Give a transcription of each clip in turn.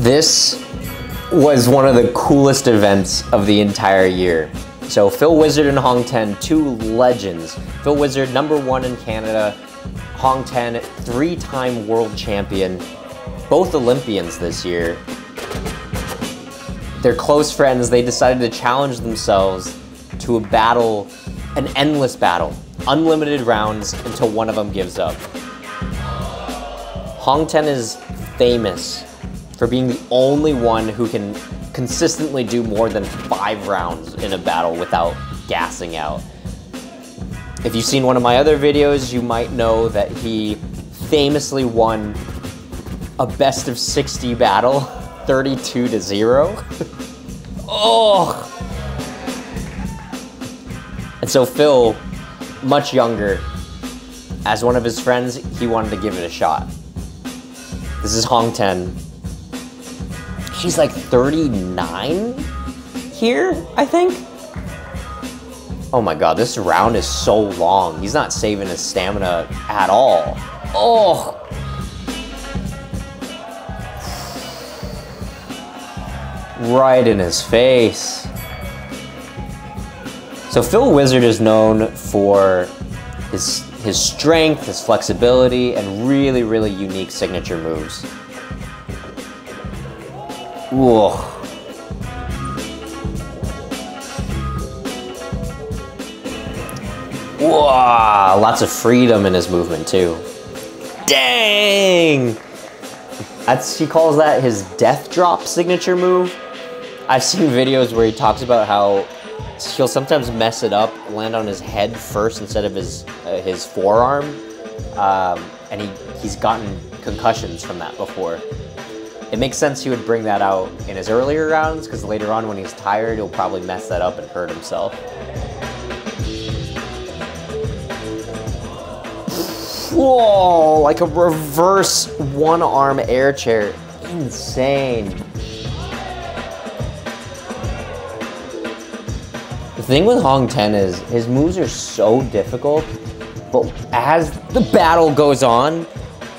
This was one of the coolest events of the entire year. So Phil Wizard and Hong 10, two legends. Phil Wizard, #1 in Canada. Hong 10, 3-time world champion. Both Olympians this year. They're close friends. They decided to challenge themselves to a battle, an endless battle. Unlimited rounds until one of them gives up. Hong 10 is famous for being the only one who can consistently do more than 5 rounds in a battle without gassing out. If you've seen one of my other videos, you might know that he famously won a best of 60 battle, 32-0. Oh! And so Phil, much younger, as one of his friends, he wanted to give it a shot. This is Hong 10. She's like 39 here, I think. Oh my God, this round is so long. He's not saving his stamina at all. Oh. Right in his face. So Phil Wizard is known for his strength, his flexibility, and really, really unique signature moves. Ooh. Wow, lots of freedom in his movement too. Dang! He calls that his death drop signature move. I've seen videos where he talks about how he'll sometimes mess it up, land on his head first instead of his forearm, and he's gotten concussions from that before. It makes sense he would bring that out in his earlier rounds, because later on when he's tired, he'll probably mess that up and hurt himself. Whoa, like a reverse one-arm air chair. Insane. The thing with Hong 10 is his moves are so difficult, but as the battle goes on,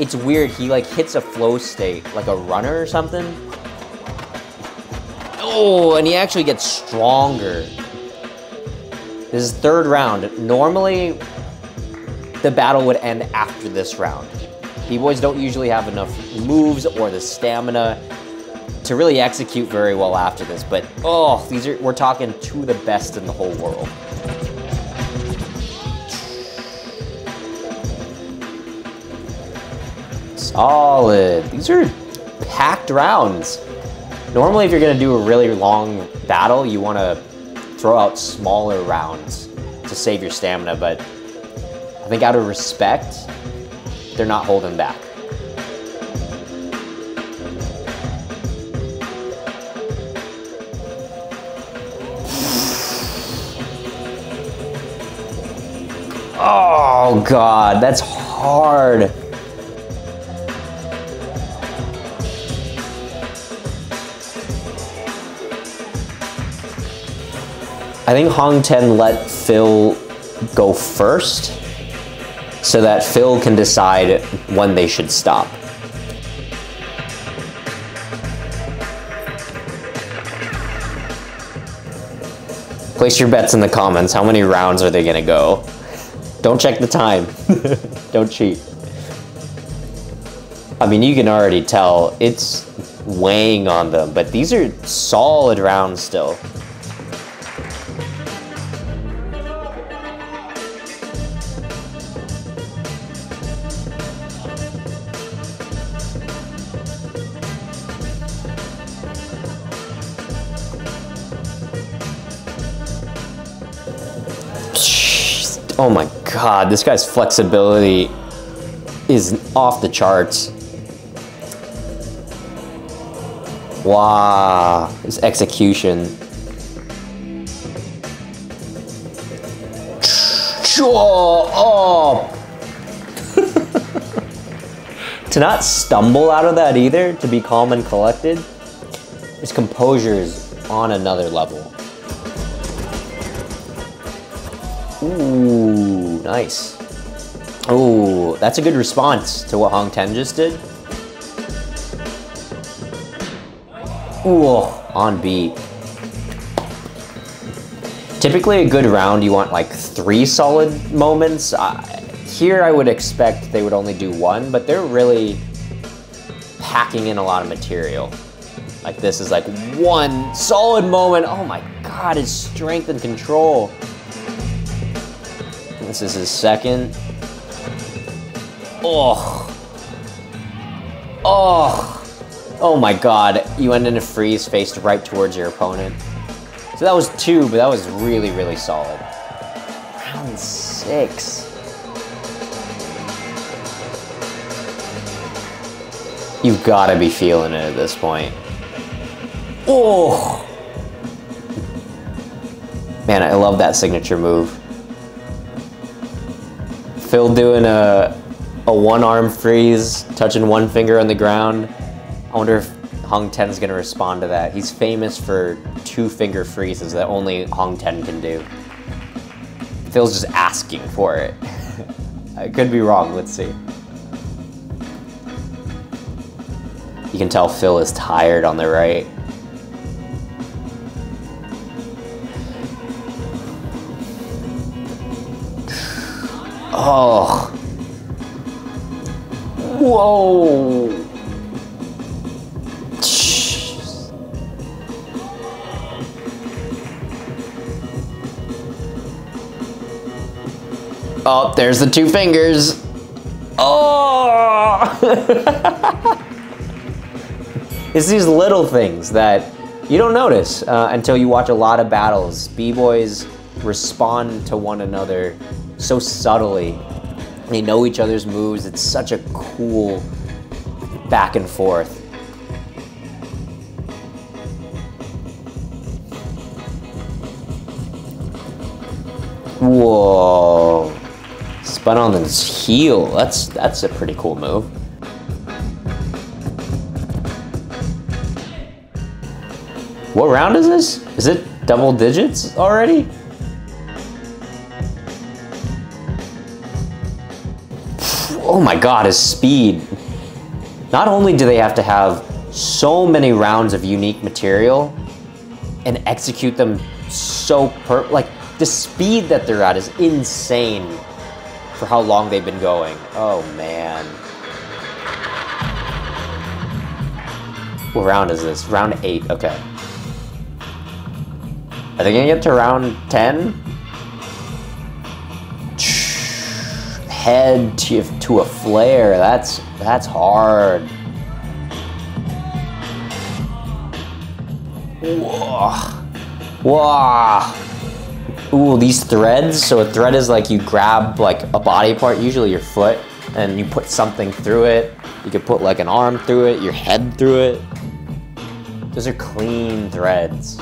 it's weird, he like hits a flow state, like a runner or something. Oh, and he actually gets stronger. This is 3rd round. Normally, the battle would end after this round. B-boys don't usually have enough moves or the stamina to really execute very well after this, but oh, we're talking two of the best in the whole world. Solid. These are packed rounds. Normally, if you're gonna do a really long battle, you wanna throw out smaller rounds to save your stamina, but I think out of respect, they're not holding back. Oh God, that's hard. I think Hong 10 let Phil go first so that Phil can decide when they should stop. Place your bets in the comments. How many rounds are they gonna go? Don't check the time. Don't cheat. I mean, you can already tell it's weighing on them, but these are solid rounds still. Oh my God, this guy's flexibility is off the charts. Wow, his execution. Oh. To not stumble out of that either, to be calm and collected, his composure is on another level. Ooh, nice. Ooh, that's a good response to what Hong 10 just did. Ooh, on beat. Typically a good round, you want like 3 solid moments. Here I would expect they would only do 1, but they're really packing in a lot of material. Like this is like 1 solid moment. Oh my God, his strength and control. This is his second. Oh. Oh. Oh my God, you end in a freeze faced right towards your opponent. So that was 2, but that was really, really solid. Round 6. You've gotta be feeling it at this point. Oh! Man, I love that signature move. Phil doing a one-arm freeze, touching one finger on the ground. I wonder if Hong 10's gonna respond to that. He's famous for 2-finger freezes that only Hong 10 can do. Phil's just asking for it. I could be wrong, let's see. You can tell Phil is tired on the right. Oh. Whoa. Oh, there's the 2 fingers. Oh! It's these little things that you don't notice until you watch a lot of battles. B-boys respond to one another so subtly. They know each other's moves. It's such a cool back and forth. Whoa. Spun on his heel. That's a pretty cool move. What round is this? Is it double digits already? Oh my God, his speed. Not only do they have to have so many rounds of unique material and execute them so like the speed that they're at is insane for how long they've been going. Oh man. What round is this? Round 8, okay. Are they gonna get to round 10? Head to a flare, that's hard. Whoa. Whoa. Ooh, these threads. So a thread is like you grab like a body part, usually your foot, and you put something through it. You could put like an arm through it, your head through it. Those are clean threads.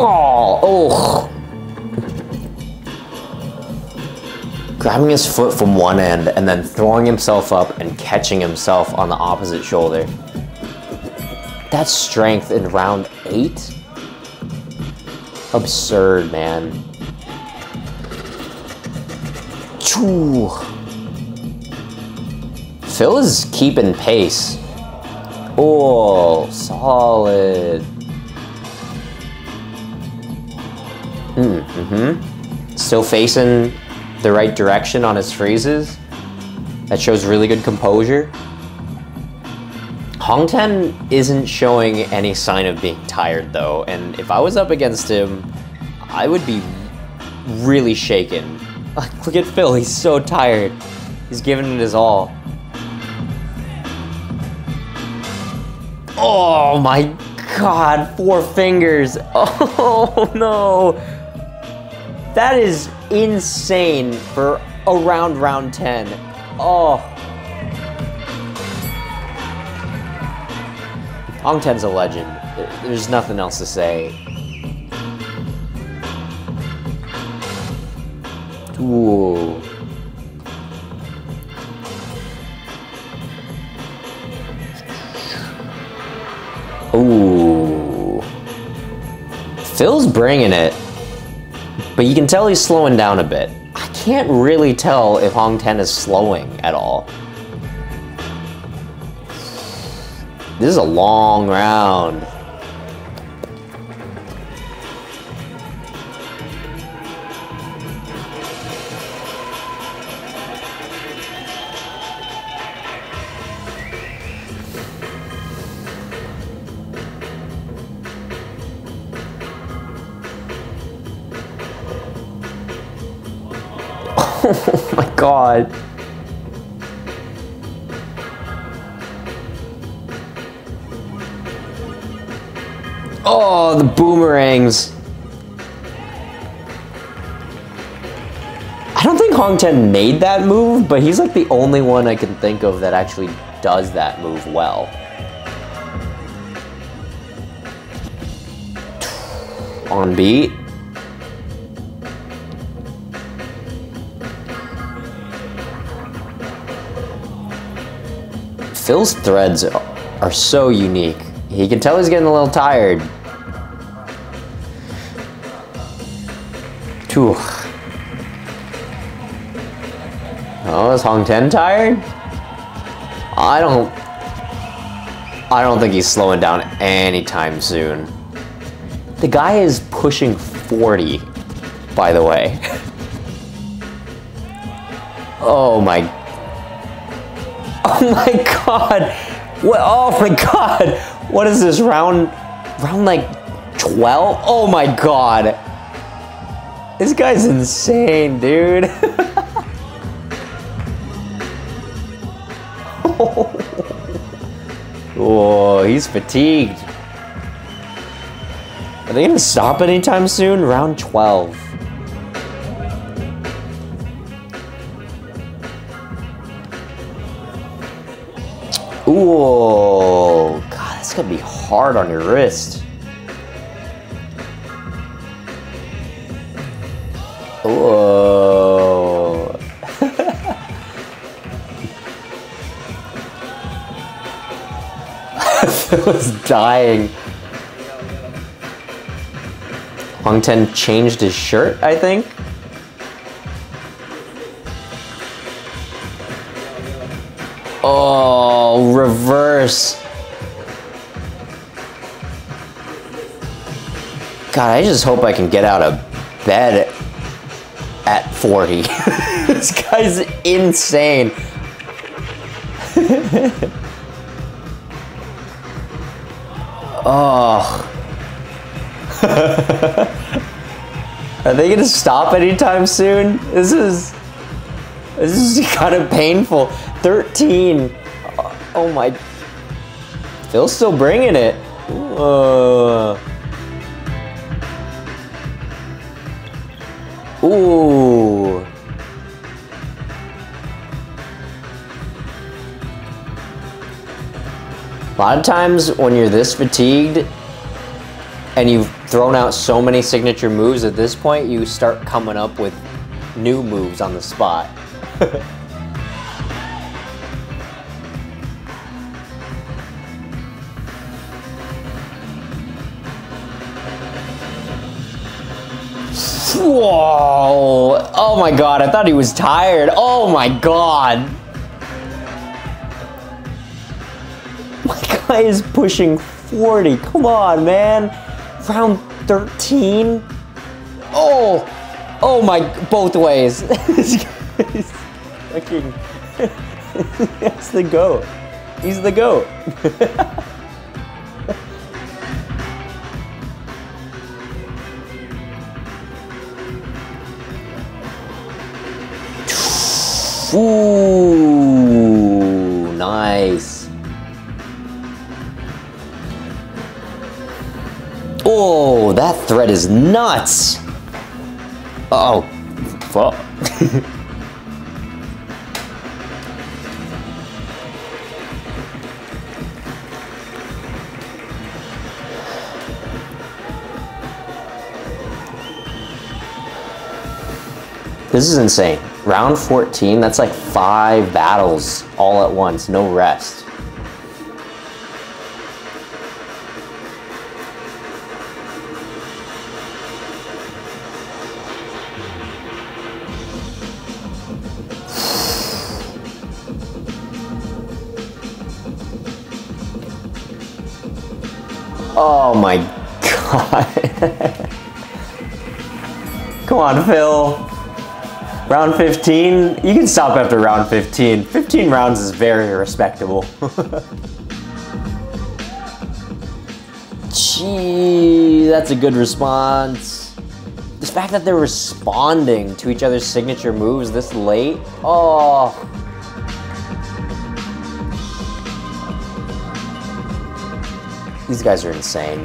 Oh! Grabbing his foot from one end and then throwing himself up and catching himself on the opposite shoulder. That's strength in round 8? Absurd, man. Choo. Phil is keeping pace. Oh, solid. Mm-hmm. Still facing the right direction on his freezes. That shows really good composure. Hong 10 isn't showing any sign of being tired though, and if I was up against him, I would be really shaken. Like, look at Phil, he's so tired. He's giving it his all. Oh my God, 4 fingers. Oh no. That is insane for around round 10. Oh. Hong 10's a legend. There's nothing else to say. Ooh. Ooh. Phil's bringing it. But you can tell he's slowing down a bit. I can't really tell if Hong 10 is slowing at all. This is a long round. Oh my God. Oh, the boomerangs. I don't think Hong 10 made that move, but he's like the only one I can think of that actually does that move well. On beat. Phil's threads are so unique. He can tell he's getting a little tired. Oh, is Hong 10 tired? I don't think he's slowing down anytime soon. The guy is pushing 40, by the way. Oh my God. Oh my God! What? Oh my God! What is this round? Round like 12? Oh my God! This guy's insane, dude. Oh, he's fatigued. Are they gonna stop anytime soon? Round 12. Ooh, God, that's gonna be hard on your wrist. Ooh. It was dying. Hong 10 changed his shirt, I think. Oh, reverse. God, I just hope I can get out of bed at 40. This guy's insane. Oh. Are they gonna stop anytime soon? This is kind of painful. 13. Oh my. Phil's still bringing it. Ooh. A lot of times when you're this fatigued and you've thrown out so many signature moves at this point, you start coming up with new moves on the spot. Whoa! Oh my God, I thought he was tired. Oh my God! My guy is pushing 40. Come on, man. Round 13? Oh! Oh my, both ways. This guy's fucking. That's the GOAT. He's the GOAT. Ooh, nice. Oh, that thread is nuts. Uh oh, fuck. This is insane. Round 14, that's like 5 battles all at once, no rest. Oh my god. Come on, Phil. Round 15? You can stop after round 15. 15 rounds is very respectable. Gee, that's a good response. The fact that they're responding to each other's signature moves this late? Oh. These guys are insane.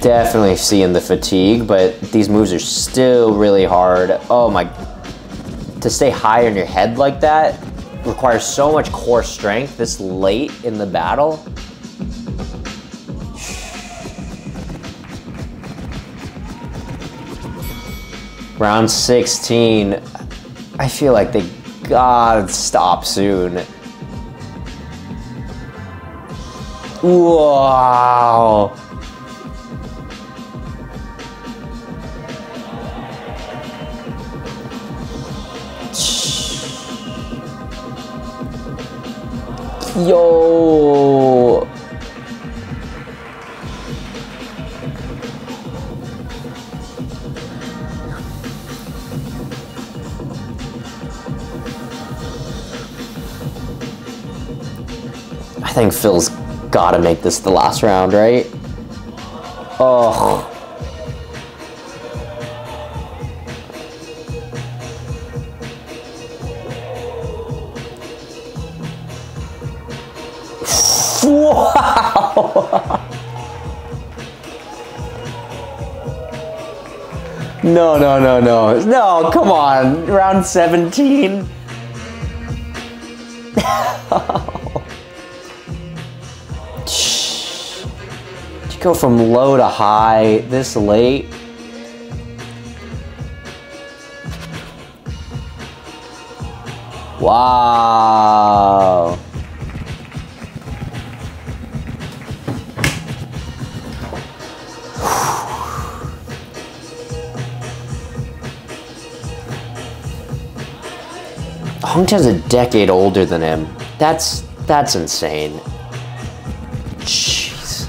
Definitely seeing the fatigue, but these moves are still really hard. Oh my, to stay high on your head like that requires so much core strength this late in the battle. Round 16, I feel like they gotta stop soon. Wow. Yo. I think Phil's gotta make this the last round, right? Oh. Wow! No, no, no, no. No, come on. Round 17. You go from low to high this late. Wow. Hong 10's a decade older than him. That's insane. Jeez.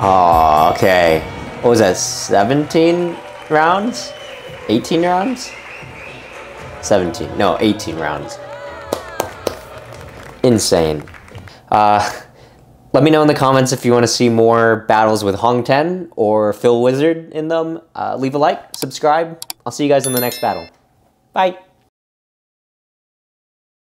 Oh, okay. What was that, 17 rounds? 18 rounds? 17, no, 18 rounds. Insane. Let me know in the comments if you want to see more battles with Hong 10 or Phil Wizard in them. Leave a like, subscribe. I'll see you guys in the next battle. Bye.